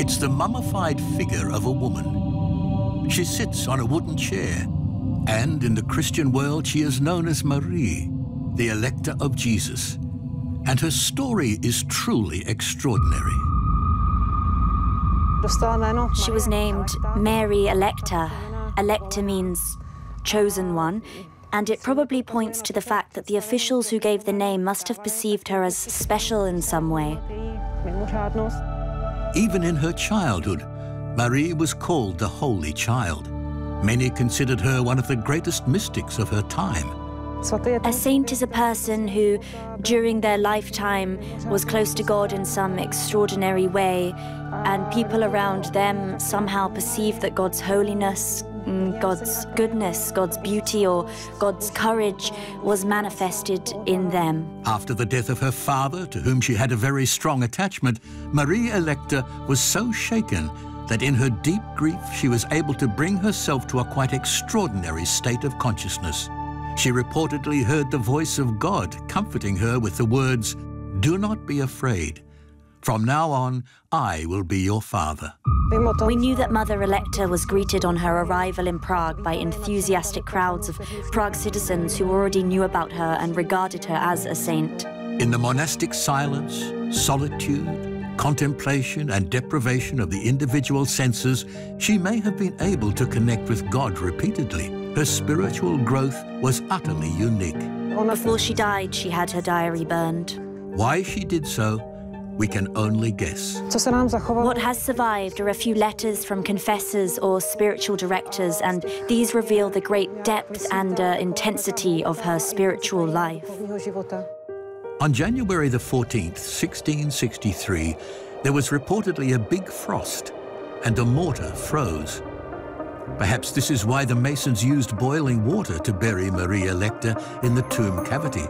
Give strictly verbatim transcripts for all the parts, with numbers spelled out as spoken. It's the mummified figure of a woman. She sits on a wooden chair, and in the Christian world she is known as Marie, the Electa of Jesus, and her story is truly extraordinary. She was named Mary Electa. Electa means chosen one, and it probably points to the fact that the officials who gave the name must have perceived her as special in some way. Even in her childhood, Marie was called the Holy Child. Many considered her one of the greatest mystics of her time. A saint is a person who, during their lifetime, was close to God in some extraordinary way, and people around them somehow perceive that God's holiness, God's goodness, God's beauty, or God's courage was manifested in them. After the death of her father, to whom she had a very strong attachment, Marie Electa was so shaken that in her deep grief she was able to bring herself to a quite extraordinary state of consciousness. She reportedly heard the voice of God comforting her with the words, "Do not be afraid. From now on, I will be your father." We knew that Mother Electa was greeted on her arrival in Prague by enthusiastic crowds of Prague citizens who already knew about her and regarded her as a saint. In the monastic silence, solitude, contemplation, and deprivation of the individual senses, she may have been able to connect with God repeatedly. Her spiritual growth was utterly unique. Before she died, she had her diary burned. Why she did so, we can only guess. What has survived are a few letters from confessors or spiritual directors, and these reveal the great depth and uh, intensity of her spiritual life. On January the fourteenth, sixteen sixty-three, there was reportedly a big frost, and the mortar froze. Perhaps this is why the masons used boiling water to bury Marie Electa in the tomb cavity.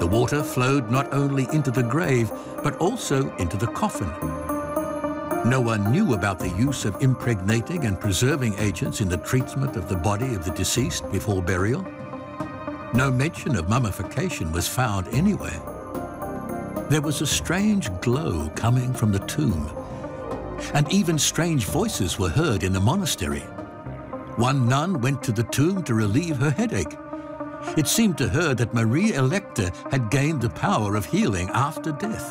The water flowed not only into the grave, but also into the coffin. No one knew about the use of impregnating and preserving agents in the treatment of the body of the deceased before burial. No mention of mummification was found anywhere. There was a strange glow coming from the tomb, and even strange voices were heard in the monastery. One nun went to the tomb to relieve her headache. It seemed to her that Marie Electa had gained the power of healing after death.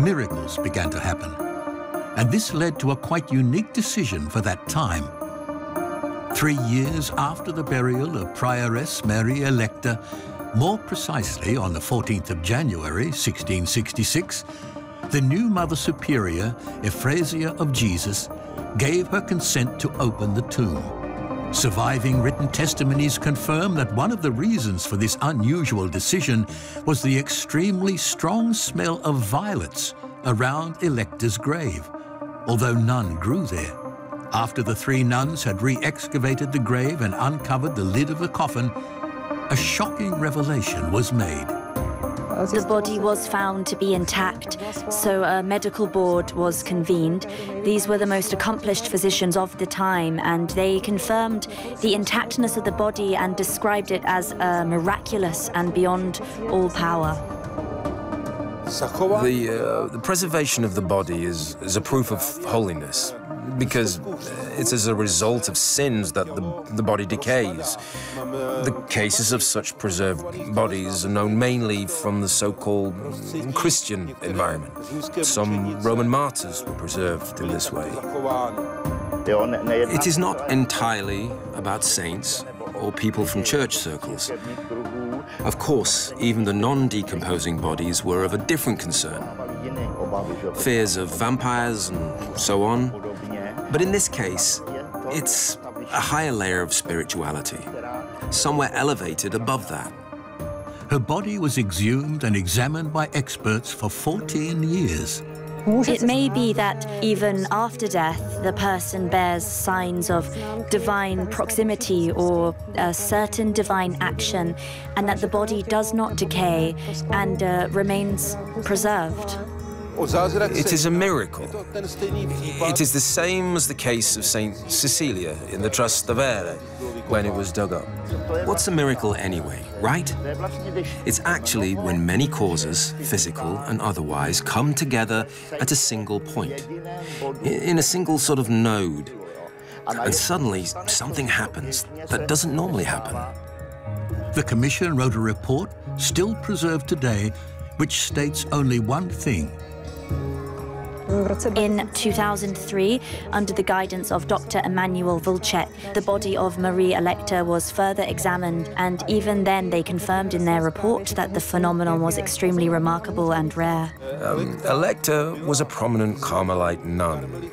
Miracles began to happen, and this led to a quite unique decision for that time. Three years after the burial of Prioress Marie Electa, more precisely on the fourteenth of January, sixteen sixty-six, the new Mother Superior, Ephrasia of Jesus, gave her consent to open the tomb. Surviving written testimonies confirm that one of the reasons for this unusual decision was the extremely strong smell of violets around Electa's grave, although none grew there. After the three nuns had re-excavated the grave and uncovered the lid of the coffin, a shocking revelation was made. The body was found to be intact, so a medical board was convened. These were the most accomplished physicians of the time, and they confirmed the intactness of the body and described it as uh, miraculous and beyond all power. The, uh, the preservation of the body is, is a proof of holiness, because it's as a result of sins that the, the body decays. The cases of such preserved bodies are known mainly from the so-called Christian environment. Some Roman martyrs were preserved in this way. It is not entirely about saints or people from church circles. Of course, even the non-decomposing bodies were of a different concern. Fears of vampires and so on. But in this case, it's a higher layer of spirituality, somewhere elevated above that. Her body was exhumed and examined by experts for fourteen years. It may be that even after death, the person bears signs of divine proximity or a certain divine action, and that the body does not decay and uh, remains preserved. It is a miracle. It is the same as the case of Saint Cecilia in the Trastevere when it was dug up. What's a miracle anyway, right? It's actually when many causes, physical and otherwise, come together at a single point, in a single sort of node. And suddenly something happens that doesn't normally happen. The Commission wrote a report, still preserved today, which states only one thing. In two thousand three, under the guidance of Doctor Emmanuel Volchett, the body of Marie Electa was further examined, and even then they confirmed in their report that the phenomenon was extremely remarkable and rare. Um, Electa was a prominent Carmelite nun.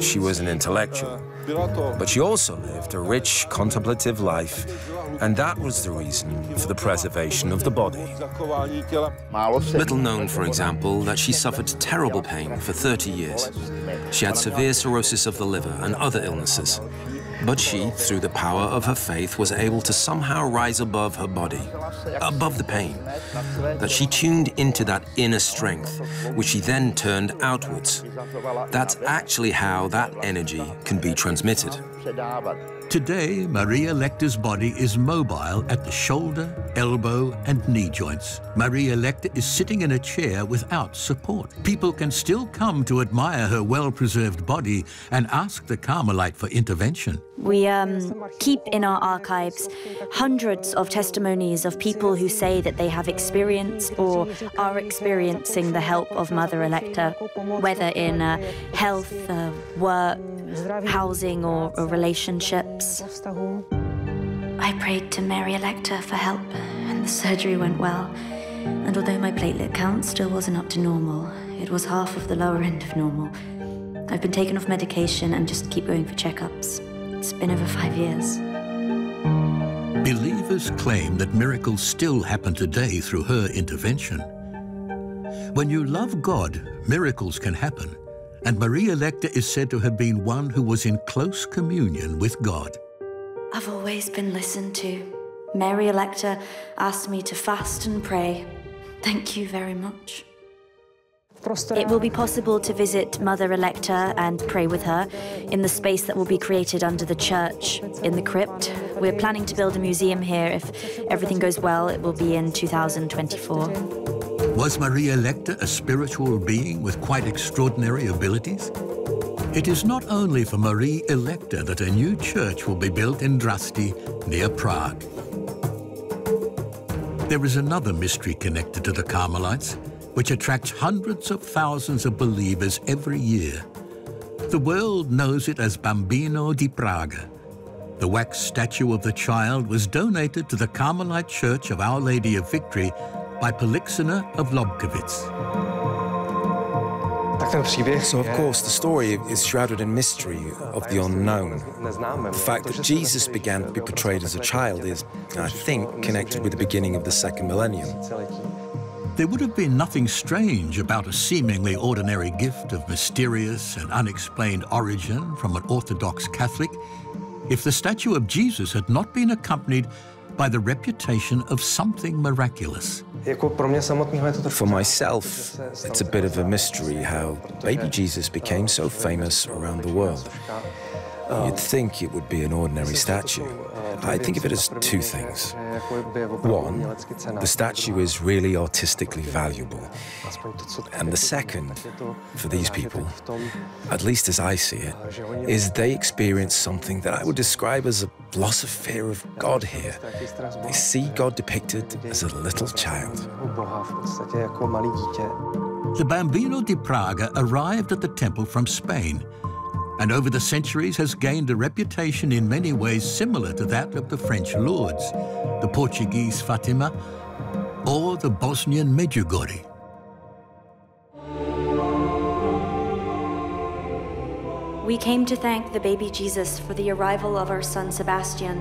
She was an intellectual, but she also lived a rich, contemplative life, and that was the reason for the preservation of the body. Little known, for example, that she suffered terrible pain for thirty years. She had severe cirrhosis of the liver and other illnesses. But she, through the power of her faith, was able to somehow rise above her body, above the pain, that she tuned into that inner strength, which she then turned outwards. That's actually how that energy can be transmitted. Today, Marie Electa's body is mobile at the shoulder, elbow, and knee joints. Marie Electa is sitting in a chair without support. People can still come to admire her well-preserved body and ask the Carmelite for intervention. We um, keep in our archives hundreds of testimonies of people who say that they have experienced or are experiencing the help of Mother Electa, whether in uh, health, uh, work, housing, or, or relationships. I prayed to Mary Electa for help, and the surgery went well. And although my platelet count still wasn't up to normal, it was half of the lower end of normal. I've been taken off medication and just keep going for checkups. It's been over five years. Believers claim that miracles still happen today through her intervention. When you love God, miracles can happen. And Marie Electa is said to have been one who was in close communion with God. I've always been listened to. Mary Electa asked me to fast and pray. Thank you very much. It will be possible to visit Mother Electa and pray with her in the space that will be created under the church, in the crypt. We're planning to build a museum here. If everything goes well, it will be in two thousand twenty-four. Was Marie Electa a spiritual being with quite extraordinary abilities? It is not only for Marie Electa that a new church will be built in Drasti, near Prague. There is another mystery connected to the Carmelites, which attracts hundreds of thousands of believers every year. The world knows it as Bambino di Praga. The wax statue of the child was donated to the Carmelite Church of Our Lady of Victory by Polixena of Lobkowitz. So, of course, the story is shrouded in mystery of the unknown. The fact that Jesus began to be portrayed as a child is, I think, connected with the beginning of the second millennium. There would have been nothing strange about a seemingly ordinary gift of mysterious and unexplained origin from an Orthodox Catholic if the statue of Jesus had not been accompanied by the reputation of something miraculous. For myself, it's a bit of a mystery how baby Jesus became so famous around the world. You'd think it would be an ordinary statue. I think of it as two things. One, the statue is really artistically valuable. And the second, for these people, at least as I see it, is they experience something that I would describe as a loss of fear of God here. They see God depicted as a little child. The Bambino di Praga arrived at the temple from Spain, and over the centuries has gained a reputation in many ways similar to that of the French Lourdes, the Portuguese Fatima, or the Bosnian Medjugorje. We came to thank the baby Jesus for the arrival of our son Sebastian,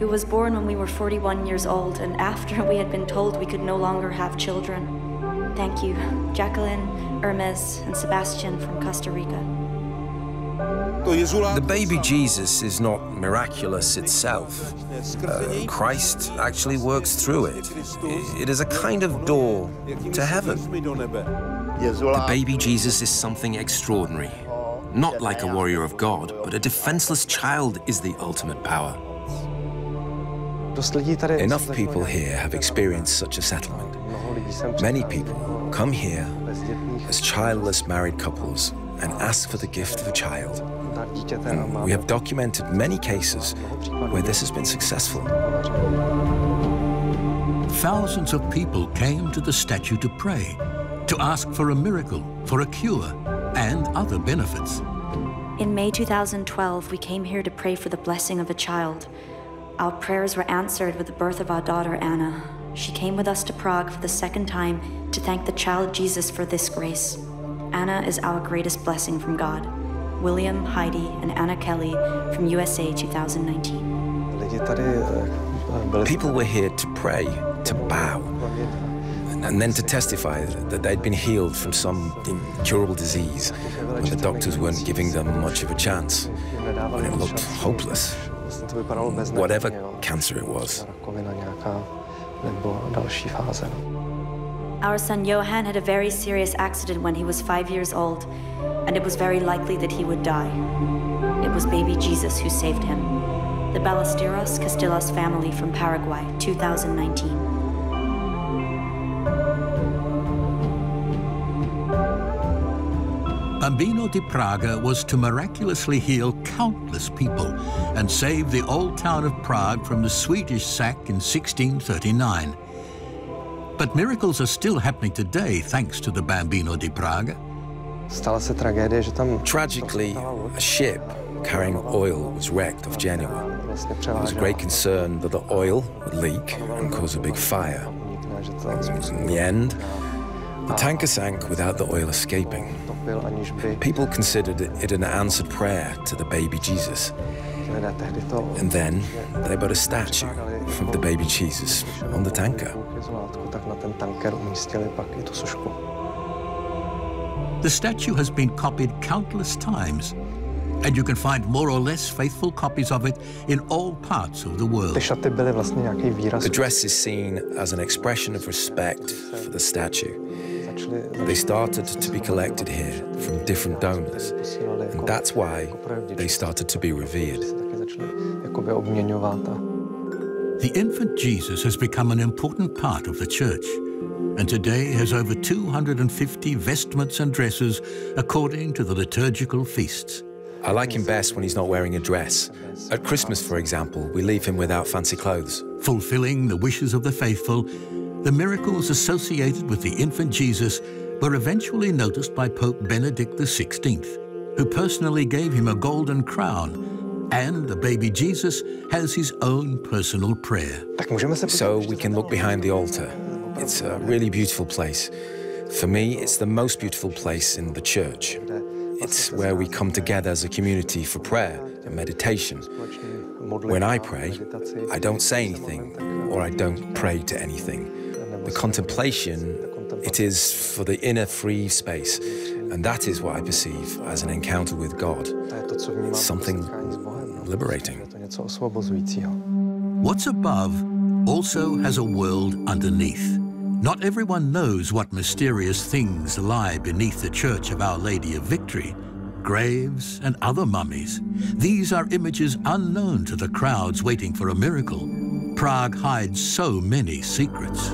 who was born when we were forty-one years old and after we had been told we could no longer have children. Thank you, Jacqueline, Hermes, and Sebastian from Costa Rica. The baby Jesus is not miraculous itself. Uh, Christ actually works through it. It is a kind of door to heaven. The baby Jesus is something extraordinary. Not like a warrior of God, but a defenseless child is the ultimate power. Enough people here have experienced such a settlement. Many people come here as childless married couples and ask for the gift of a child. And we have documented many cases where this has been successful. Thousands of people came to the statue to pray, to ask for a miracle, for a cure, and other benefits. In May two thousand twelve, we came here to pray for the blessing of a child. Our prayers were answered with the birth of our daughter, Anna. She came with us to Prague for the second time to thank the child Jesus for this grace. Anna is our greatest blessing from God. William, Heidi, and Anna Kelly from U S A twenty nineteen. People were here to pray, to bow, and then to testify that they'd been healed from some incurable disease when the doctors weren't giving them much of a chance, when it looked hopeless, whatever cancer it was. Our son Johann had a very serious accident when he was five years old, and it was very likely that he would die. It was baby Jesus who saved him. The Ballesteros Castillos family from Paraguay, two thousand nineteen. Bambino di Praga was to miraculously heal countless people and save the old town of Prague from the Swedish sack in sixteen thirty-nine. But miracles are still happening today thanks to the Bambino di Praga. Tragically, a ship carrying oil was wrecked off Genoa. There was great concern that the oil would leak and cause a big fire. In the end, the tanker sank without the oil escaping. People considered it an answered prayer to the baby Jesus. And then they put a statue of the baby Jesus on the tanker. The statue has been copied countless times, and you can find more or less faithful copies of it in all parts of the world. The dress is seen as an expression of respect for the statue. They started to be collected here from different donors, and that's why they started to be revered. The infant Jesus has become an important part of the church, and today has over two hundred fifty vestments and dresses according to the liturgical feasts. I like him best when he's not wearing a dress. At Christmas, for example, we leave him without fancy clothes. Fulfilling the wishes of the faithful, the miracles associated with the infant Jesus were eventually noticed by Pope Benedict the sixteenth, who personally gave him a golden crown, and the baby Jesus has his own personal prayer. So we can look behind the altar. It's a really beautiful place. For me, it's the most beautiful place in the church. It's where we come together as a community for prayer and meditation. When I pray, I don't say anything, or I don't pray to anything. The contemplation, it is for the inner free space, and that is what I perceive as an encounter with God. It's something liberating. What's above also has a world underneath. Not everyone knows what mysterious things lie beneath the Church of Our Lady of Victory. Graves and other mummies. These are images unknown to the crowds waiting for a miracle. Prague hides so many secrets.